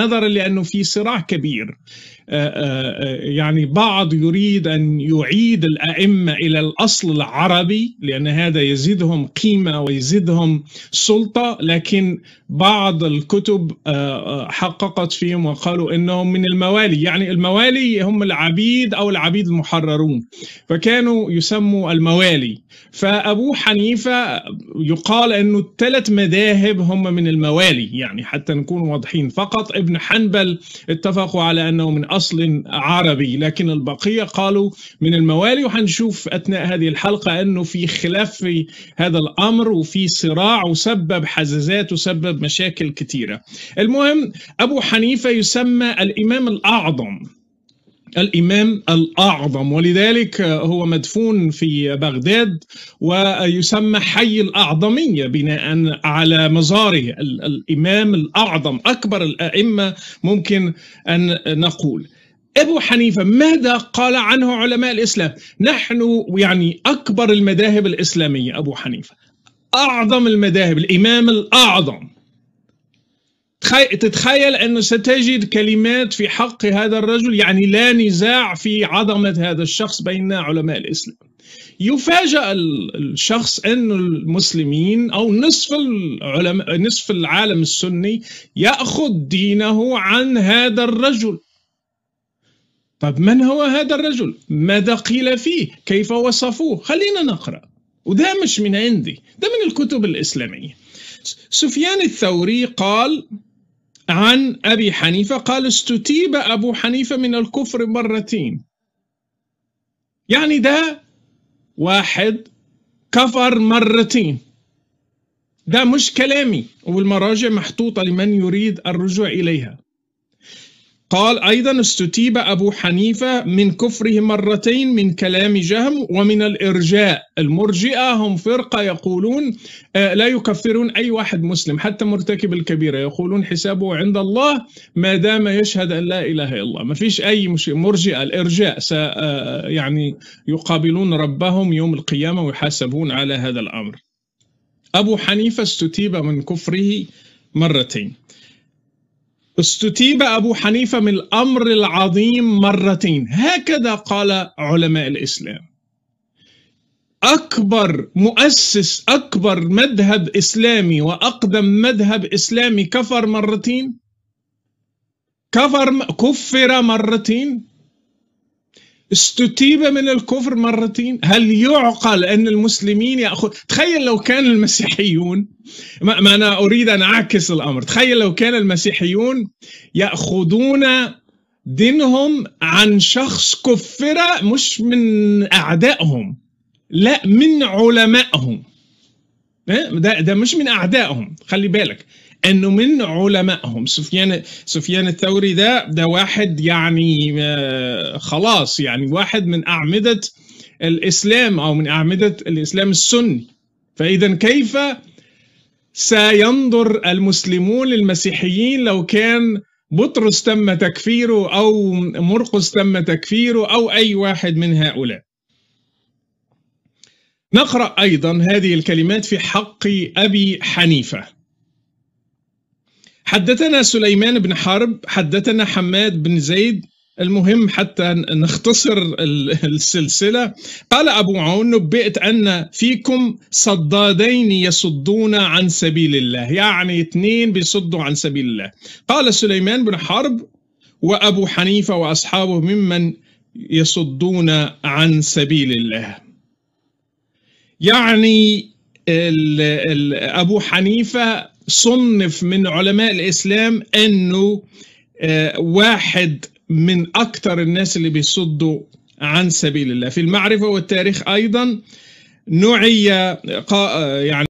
نظرا لأنه في صراع كبير، يعني بعض يريد أن يعيد الأئمة إلى الأصل العربي لأن هذا يزيدهم قيمة ويزيدهم سلطة، لكن بعض الكتب حققت فيهم وقالوا إنهم من الموالي، يعني الموالي هم العبيد أو العبيد المحررون، فكانوا يسموا الموالي. فأبو حنيفة يقال إنه الثلاث مذاهب هم من الموالي، يعني حتى نكون واضحين، فقط ابن حنبل اتفقوا على أنه من أصل عربي، لكن البقية قالوا من الموالي. وحنشوف أثناء هذه الحلقة أنه في خلاف في هذا الأمر وفي صراع وسبب حزازات وسبب مشاكل كثيرة. المهم أبو حنيفة يسمى الإمام الأعظم، الإمام الأعظم، ولذلك هو مدفون في بغداد ويسمى حي الأعظمية بناء على مزاره، الإمام الأعظم، أكبر الأئمة ممكن أن نقول. أبو حنيفة ماذا قال عنه علماء الإسلام؟ نحن يعني أكبر المذاهب الإسلامية أبو حنيفة، أعظم المذاهب، الإمام الأعظم. تتخيل أنه ستجد كلمات في حق هذا الرجل، يعني لا نزاع في عظمة هذا الشخص بين علماء الإسلام. يفاجأ الشخص أن المسلمين أو نصف العالم السني يأخذ دينه عن هذا الرجل. طب من هو هذا الرجل؟ ماذا قيل فيه؟ كيف وصفوه؟ خلينا نقرأ، وده مش من عندي، ده من الكتب الإسلامية. سفيان الثوري قال عن أبي حنيفة، قال استتيب أبو حنيفة من الكفر مرتين. يعني ده واحد كفر مرتين، ده مش كلامي، والمراجع محطوطة لمن يريد الرجوع إليها. قال أيضا استتيب أبو حنيفة من كفره مرتين من كلام جهم ومن الإرجاء. المرجئة هم فرقة يقولون لا يكفرون أي واحد مسلم حتى مرتكب الكبيرة، يقولون حسابه عند الله ما دام يشهد أن لا إله إلا الله، ما فيش أي مرجئة الإرجاء يعني يقابلون ربهم يوم القيامة ويحاسبون على هذا الأمر. أبو حنيفة استتيب من كفره مرتين. استتيب أبو حنيفة من الأمر العظيم مرتين، هكذا قال علماء الإسلام. أكبر مؤسس، أكبر مذهب إسلامي وأقدم مذهب إسلامي كفر مرتين، كفر مرتين، استتيب من الكفر مرتين. هل يعقل أن المسلمين يأخذ؟ تخيل لو كان المسيحيون، ما أنا أريد أن أعكس الأمر، تخيل لو كان المسيحيون يأخذون دينهم عن شخص كفر، مش من أعدائهم، لا من علمائهم، ده مش من أعدائهم، خلي بالك أنه من علمائهم. سفيان الثوري ده واحد يعني خلاص، يعني واحد من أعمدة الإسلام أو من أعمدة الإسلام السني. فإذا كيف سينظر المسلمون للمسيحيين لو كان بطرس تم تكفيره أو مرقس تم تكفيره أو أي واحد من هؤلاء؟ نقرأ أيضا هذه الكلمات في حق أبي حنيفة. حدثنا سليمان بن حرب، حدثنا حماد بن زيد، المهم حتى نختصر السلسلة، قال أبو عون نبئت أن فيكم صدادين يصدون عن سبيل الله، يعني اثنين بيصدوا عن سبيل الله. قال سليمان بن حرب وأبو حنيفة وأصحابه ممن يصدون عن سبيل الله. يعني أبو حنيفة صنف من علماء الإسلام أنه واحد من أكثر الناس اللي بيصدوا عن سبيل الله. في المعرفة والتاريخ أيضا نعي يعني